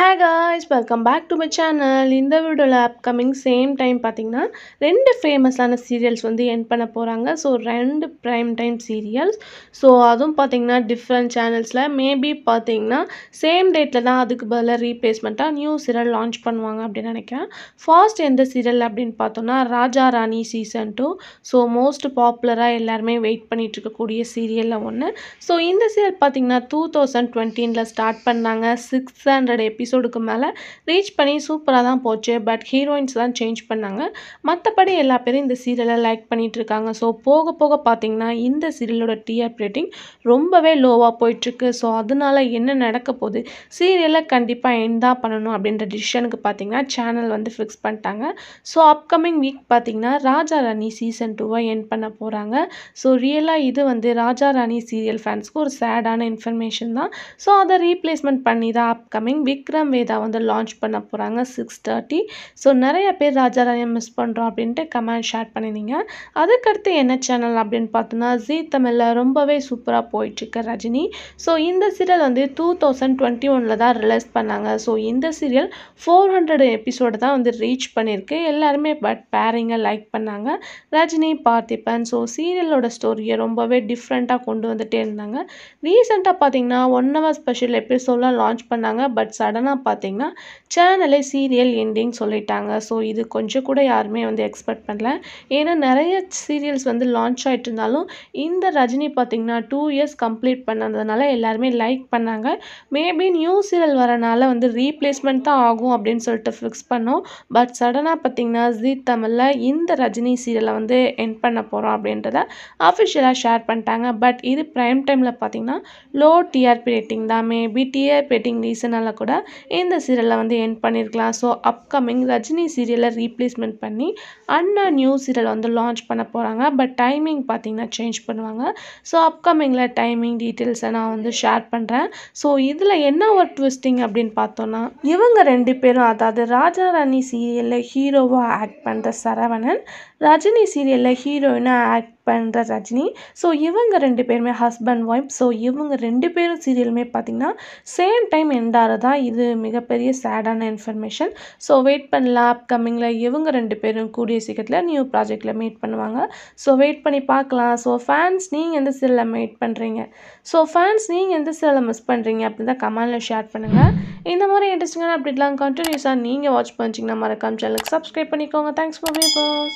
Hi guys, welcome back to my channel. In the video upcoming same time pathina rendu famous ana serials vandu end panna poranga. So rendu prime time serials. So adum pathina different channels la maybe pathina same date la adukku badala replacement new serial launch பண்ணுவாங்க அப்படி நினைக்கிறேன். First எந்த serial அப்படினு பார்த்தோம்னா Raja Rani season 2. So most popular ah எல்லாரும் wait பண்ணிட்டு இருக்க கூடிய serial la one. So இந்த serial pathina 2019 la start பண்ணாங்க 600 episode ku mela reach panni super ah dhaan poche but heroines dhaan change pannanga mathapadi ella per inda serial like panniterukanga so poga poga pathina inda serial oda TRP rating rombave low ah poitirukku so adanala enna nadakapodhu serial la kandipa end dhaan pannanum abindra decision ku pathina channel vandu fix panntaanga so upcoming week pathina Raja Rani season 2 ah end panna poranga so real ah idu vandu Raja Rani serial fans ku or sad ana information dhaan so ada replacement panni da upcoming week Veda on the launch panna poranga 6:30 so nariya per Raja Rani miss pandrom அப்படினு comment share பண்ணினீங்க ಅದಕ್ಕடுத்து என்ன channel அப்படினு பார்த்தனா Zee Tamil ரொம்பவே சூப்பரா போயிட்டு இருக்க Rajini so இந்த serial வந்து 2021 ல தான் ரிலீஸ் பண்ணாங்க so இந்த serial 400 episode தான் வந்து reach பண்ணிருக்கு எல்லாரும் but pairing like பண்ணாங்க ரஜினி பார்த்திபன் so serial ஓட ஸ்டோரி ரொம்பவே டிஃபரண்டா கொண்டு வந்துட்டே இருந்தாங்க ரீசன்ட்டா பாத்தீங்கன்னா 1 hour special episode ல launch பண்ணாங்க but sudden பாத்தீங்கன்னா சேனல்ல சீரியல் எண்டிங் சொல்லிட்டாங்க சோ இது கொஞ்சம் கூட யாருமே வந்து எக்ஸ்பெக்ட் பண்ணல ஏனா நிறைய சீரியல்ஸ் வந்து லான்ச் ஆயிட்டனாலும் இந்த ரஜினி பாத்தீங்கன்னா 2 இயர்ஸ் கம்ப்ளீட் பண்ணதனால எல்லாரும் லைக் பண்ணாங்க மேபி நியூ சீரியல் வரனால வந்து ரீப்ளேஸ்மென்ட் தான் ஆகும் அப்படினு சொல்லிட்டு ஃபிக்ஸ் பண்ணோம் பட் சடனா பாத்தீங்கன்னா Zee Tamil இந்த ரஜினி சீரியலை வந்து எண்ட் பண்ண போறோம் அப்படின்றத ஆபீஷியலா ஷேர் பண்ணிட்டாங்க பட் இது பிரைம் டைம்ல பாத்தீங்கன்னா லோ டிஆர்பி ரேட்டிங் தான் மேபி டிஆர்பி ரேட்டிங் ரீசனால கூட இந்த சீரியல்ல வந்து end பண்ணிரலாம் சோ அப்கமிங் ரஜினி சீரியலை ரீப்ளேஸ்மென்ட் பண்ணி அண்ணா நியூ சீரியல் வந்து லான்ச் பண்ண போறாங்க பட் டைமிங் பாத்தீங்கன்னா சேஞ்ச் பண்ணுவாங்க சோ அப்கமிங்ல டைமிங் டீடைல்ஸ் நான் வந்து ஷேர் பண்றேன் சோ இதுல என்ன ஒரு ட்விஸ்டிங் அப்படினு பார்த்தோம்னா இவங்க ரெண்டு பேரும் அதாவது ராஜா ராணி சீரியல்ல ஹீரோவா ஆக்ட் பண்ற சரவணன் ரஜினி சீரியல்ல ஹீரோயினா ஆக்ட் பண்ற ரஜினி சோ இவங்க ரெண்டு பேருமே ஹஸ்பண்ட் வைஃப் சோ இவங்க ரெண்டு பேரும் சீரியல்மே பாத்தீங்கன்னா சேம் டைம் எண்ட் ஆறதா இது மிகப்பெரிய சடான இன்ஃபர்மேஷன் சோ வெயிட் பண்ணலாம் அப்கமிங்ல இவங்க ரெண்டு பேரும் கூடிய சீக்கிரத்துல நியூ ப்ராஜெக்ட்ல மீட் பண்ணுவாங்க சோ வெயிட் பண்ணி பார்க்கலாம் சோ ஃபேன்ஸ் நீங்க எந்த சீரியல்ல மீட் பண்றீங்க சோ ஃபேன்ஸ் நீங்க எந்த சீரியல்ல மிஸ் பண்றீங்க அப்படினா கமெண்ட்ல ஷேர் பண்ணுங்க இந்த மாதிரி இன்ட்ரஸ்டிங்கான அப்டேட்லாம் கண்டினியூஸா நீங்க வாட்ச் பண்ணிட்டீங்கன்னா மறக்காம சேனலுக்கு சப்ஸ்கிரைப் பண்ணிக்கோங்க thanks for watching